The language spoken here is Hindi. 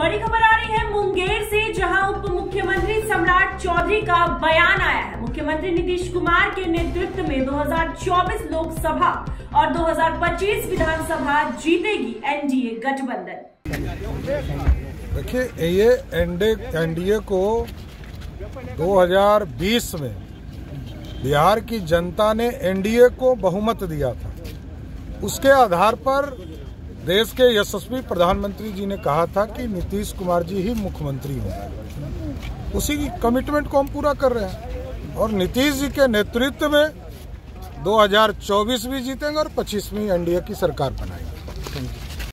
बड़ी खबर आ रही है मुंगेर से, जहां उप मुख्यमंत्री सम्राट चौधरी का बयान आया है। मुख्यमंत्री नीतीश कुमार के नेतृत्व में 2024 लोकसभा और 2025 विधानसभा जीतेगी एनडीए गठबंधन। देखिए, ये एनडीए को 2020 में बिहार की जनता ने एनडीए को बहुमत दिया था। उसके आधार पर देश के यशस्वी प्रधानमंत्री जी ने कहा था कि नीतीश कुमार जी ही मुख्यमंत्री होंगे। उसी की कमिटमेंट को हम पूरा कर रहे हैं और नीतीश जी के नेतृत्व में 2024 भी जीतेंगे और 25 में एनडीए की सरकार बनाएंगे।